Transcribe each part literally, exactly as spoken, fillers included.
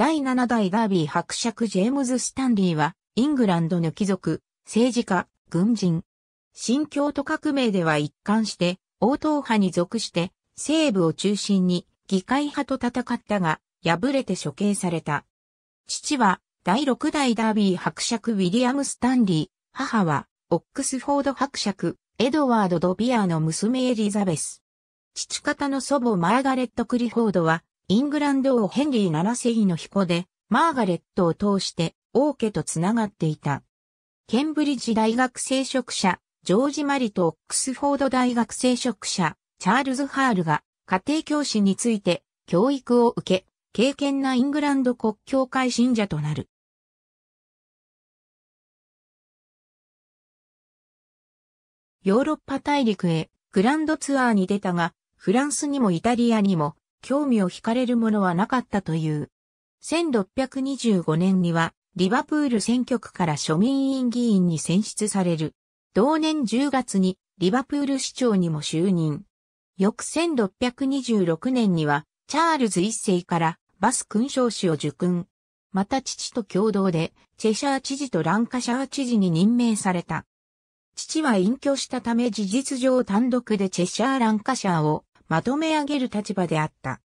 だいなな代ダービー伯爵ジェームズ・スタンリーは、イングランドの貴族、政治家、軍人。新教徒革命では一貫して、王党派に属して、西部を中心に議会派と戦ったが、敗れて処刑された。父は、だいろく代ダービー伯爵ウィリアム・スタンリー、母は、オックスフォード伯爵、エドワード・ドビアーの娘エリザベス。父方の祖母マーガレット・クリフォードは、イングランド王ヘンリーななせいの彦で、マーガレットを通して王家とつながっていた。ケンブリッジ大学聖職者、ジョージ・マリとオックスフォード大学聖職者、チャールズ・ハールが、家庭教師について教育を受け、敬虔なイングランド国教会信者となる。ヨーロッパ大陸へグランドツアーに出たが、フランスにもイタリアにも興味を惹かれるものはなかったという。せんろっぴゃくにじゅうごねんにはリバプール選挙区から庶民院議員に選出される。同年じゅうがつにリバプール市長にも就任。翌せんろっぴゃくにじゅうろくねんにはチャールズいっせいからバス勲章子を受勲。また父と共同でチェシャー知事とランカシャー知事に任命された。父は隠居したため事実上単独でチェシャー・ランカシャーをまとめ上げる立場であった。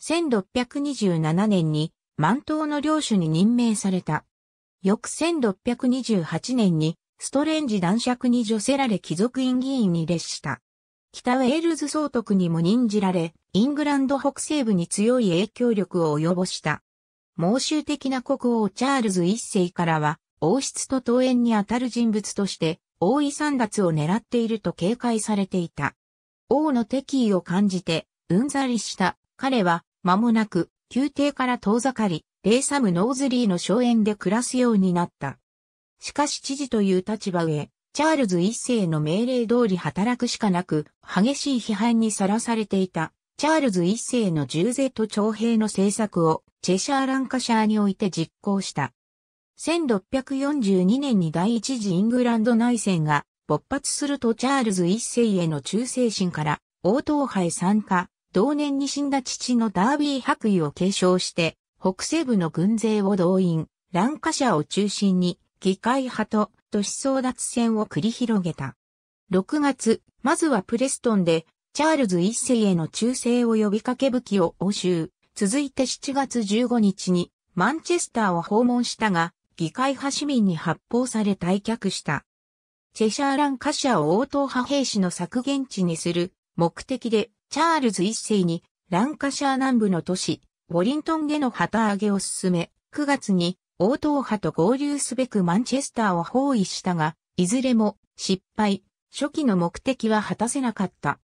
せんろっぴゃくにじゅうななねんに満島の領主に任命された。翌せんろっぴゃくにじゅうはちねんにストレンジ男爵に叙せられ貴族院議員に列した。北ウェールズ総督にも任じられ、イングランド北西部に強い影響力を及ぼした。妄執的な国王チャールズいっせいからは王室と遠縁にあたる人物として、王位簒奪を狙っていると警戒されていた。王の敵意を感じて、うんざりした彼は、間もなく、宮廷から遠ざかり、レイサム・ノーズリーの荘園で暮らすようになった。しかし知事という立場上、チャールズいっせいの命令通り働くしかなく、激しい批判にさらされていた、チャールズいっせいの重税と徴兵の政策を、チェシャー・ランカシャーにおいて実行した。せんろっぴゃくよんじゅうにねんに第一次イングランド内戦が勃発するとチャールズいっせいへの忠誠心から王党派へ参加、同年に死んだ父のダービー伯爵を継承して北西部の軍勢を動員、ランカシャーを中心に議会派と都市争奪戦を繰り広げた。ろくがつ、まずはプレストンでチャールズいっせいへの忠誠を呼びかけ武器を押収、続いてしちがつじゅうごにちにマンチェスターを訪問したが、議会派市民に発砲され退却した。チェシャー・ランカシャーを王党派兵士の削減地にする目的でチャールズいっせいにランカシャー南部の都市ウォリントンでの旗揚げを進めくがつに王党派と合流すべくマンチェスターを包囲したがいずれも失敗、初期の目的は果たせなかった。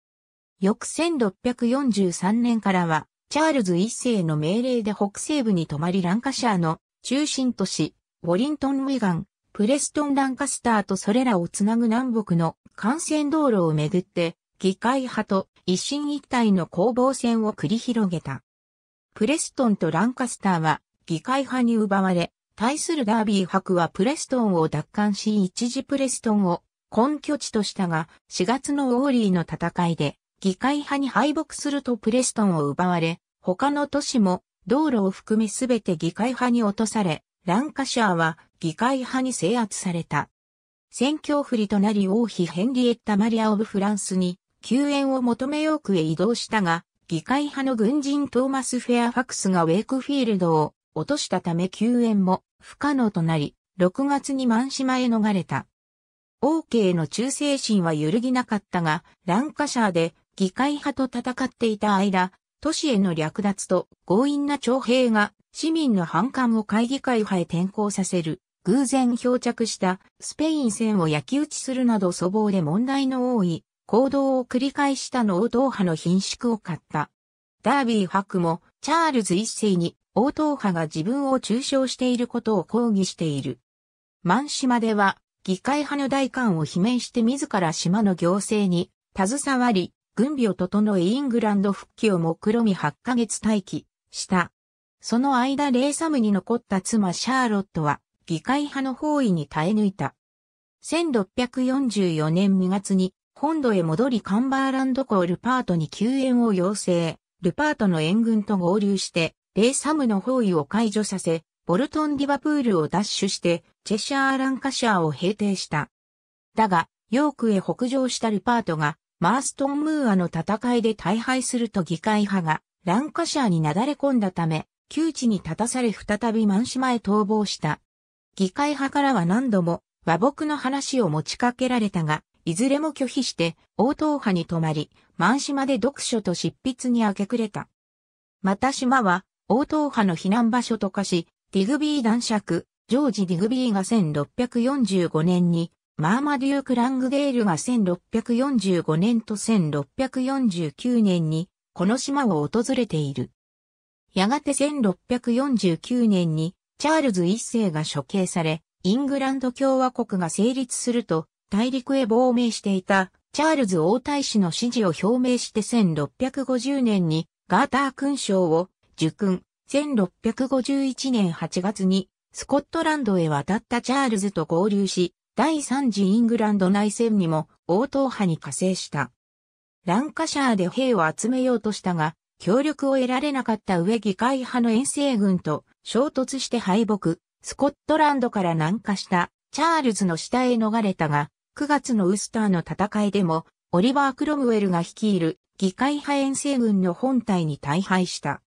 翌せんろっぴゃくよんじゅうさんねんからはチャールズいっせいの命令で北西部に泊まりランカシャーの中心都市ウォリントン・ウィガン、プレストン・ランカスターとそれらをつなぐ南北の幹線道路をめぐって、議会派と一進一退の攻防戦を繰り広げた。プレストンとランカスターは議会派に奪われ、対するダービー伯はプレストンを奪還し一時プレストンを根拠地としたが、しがつのウォーリーの戦いで議会派に敗北するとプレストンを奪われ、他の都市も道路を含めすべて議会派に落とされ、ランカシャーは議会派に制圧された。戦況不利となり王妃ヘンリエッタ・マリア・オブ・フランスに救援を求めヨークへ移動したが、議会派の軍人トーマス・フェアファクスがウェイクフィールドを落としたため救援も不可能となり、ろくがつにマン島へ逃れた。王家への忠誠心は揺るぎなかったが、ランカシャーで議会派と戦っていた間、都市への略奪と強引な徴兵が、市民の反感を会議会派へ転向させる、偶然漂着したスペイン船を焼き打ちするなど粗暴で問題の多い行動を繰り返したの王党派の顰蹙を買った。ダービー伯もチャールズいっせいに王党派が自分を中傷していることを抗議している。マン島では議会派の代官を罷免して自ら島の行政に携わり、軍備を整えイングランド復帰を目論みはちかげつ待機した。その間レイサムに残った妻シャーロットは議会派の包囲に耐え抜いた。せんろっぴゃくよんじゅうよねんにがつに本土へ戻りカンバーランド公ルパートに救援を要請、ルパートの援軍と合流してレイサムの包囲を解除させ、ボルトン・リバプールを奪取して、チェシャー・ランカシャーを平定した。だが、ヨークへ北上したルパートが、マーストン・ムーアの戦いで大敗すると議会派が、ランカシャーになだれ込んだため、窮地に立たされ再びマンシマへ逃亡した。議会派からは何度も和睦の話を持ちかけられたが、いずれも拒否して、王党派に泊まり、マンシマで読書と執筆に明け暮れた。また島は、王党派の避難場所と化し、ディグビー男爵、ジョージ・ディグビーがせんろっぴゃくよんじゅうごねんに、マーマデューク・ラングデールがせんろっぴゃくよんじゅうごねんとせんろっぴゃくよんじゅうきゅうねんに、この島を訪れている。やがてせんろっぴゃくよんじゅうきゅうねんに、チャールズ一世が処刑され、イングランド共和国が成立すると、大陸へ亡命していた、チャールズ王太子の支持を表明してせんろっぴゃくごじゅうねんに、ガーター勲章を、受勲。せんろっぴゃくごじゅういちねんはちがつにスコットランドへ渡ったチャールズと合流し、第三次イングランド内戦にも王党派に加勢した。ランカシャーで兵を集めようとしたが、協力を得られなかった上議会派の遠征軍と衝突して敗北、スコットランドから南下したチャールズの下へ逃れたが、くがつのウスターの戦いでもオリバー・クロムウェルが率いる議会派遠征軍の本隊に大敗した。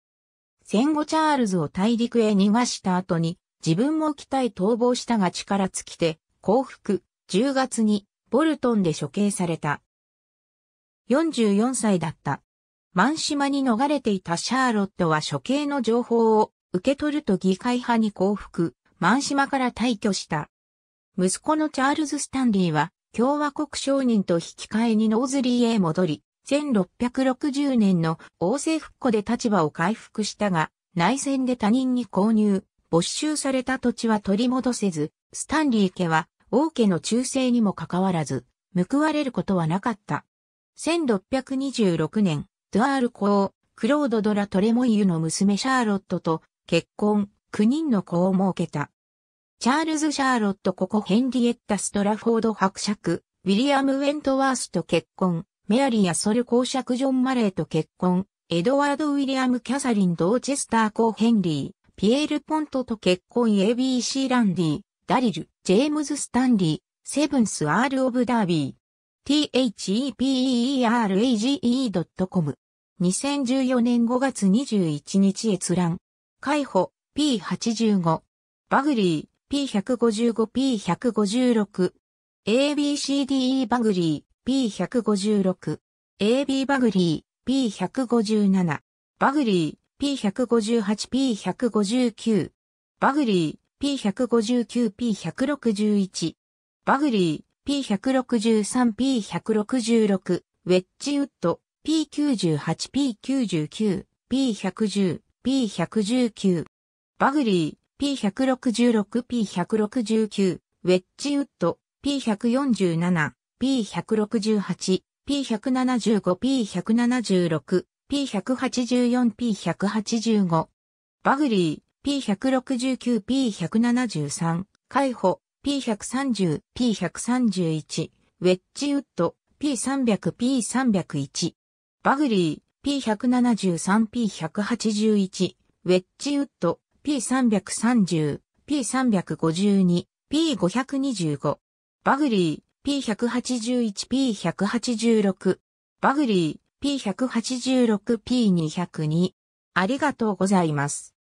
戦後チャールズを大陸へ逃がした後に自分も北へ逃亡したが力尽きて降伏、じゅうがつにボルトンで処刑された。よんじゅうよんさいだった。マンシマに逃れていたシャーロットは処刑の情報を受け取ると議会派に降伏、マンシマから退去した。息子のチャールズ・スタンリーは共和国商人と引き換えにノーズリーへ戻り、せんろっぴゃくろくじゅうねんの王政復古で立場を回復したが、内戦で他人に購入、没収された土地は取り戻せず、スタンリー家は王家の忠誠にもかかわらず、報われることはなかった。せんろっぴゃくにじゅうろくねん、ドゥアール公、クロード・ド・ラ・トレモイユの娘シャーロットと結婚、きゅうにんの子を設けた。チャールズ・シャーロットここヘンリエッタ・ストラフォード伯爵、ウィリアム・ウェントワースと結婚。メアリー・アソル公爵ジョン・マレーと結婚、エドワード・ウィリアム・キャサリン・ドーチェスター公ヘンリー、ピエール・ポントと結婚 エービーシー ランディ、ダリル、ジェームズ・スタンリー、セブンス・アール・オブ・ダービー、ティーエイチイーピーイーアールエージーイードットコム にせんじゅうよねんごがつにじゅういちにち閲覧、海保 ピーはちじゅうご、バグリー ピーいちごご ピーいちごろく、エービーシーディーイー バグリー、ピーいちごろく、エービー バグリー、ピーいちごなな、バグリー、ピーいちごはち、ピーいちごきゅう、バグリー、ピーいちごきゅう、ピーいちろくいち、バグリー、ピーいちろくさん、ピーいちろくろく、ウェッジウッド、ピーきゅうじゅうはち、ピーきゅうじゅうきゅう、ピーひゃくじゅう、ピーひゃくじゅうきゅう、バグリー、ピーいちろくろく、ピーいちろくきゅう、ウェッジウッド、ピーいちよんなな、ピーいちろくはち、ピーいちななご、ピーいちななろく、ピーいちはちよん、ピーいちはちご。バグリー、ピーいちろくきゅう、ピーいちななさん、海保、ピーいちさんぜろ、ピーいちさんいち、ウェッジウッド、ピーさんぜろぜろ、ピーさんぜろいち。バグリー、ピーいちななさん、ピーいちはちいち、ウェッジウッド、ピーさんさんぜろ、ピーさんごに、ピーごにご。バグリー、ピーいちはちいち、ピーいちはちろく、バグリー、ピーいちはちろく、ピーにひゃくに。ありがとうございます。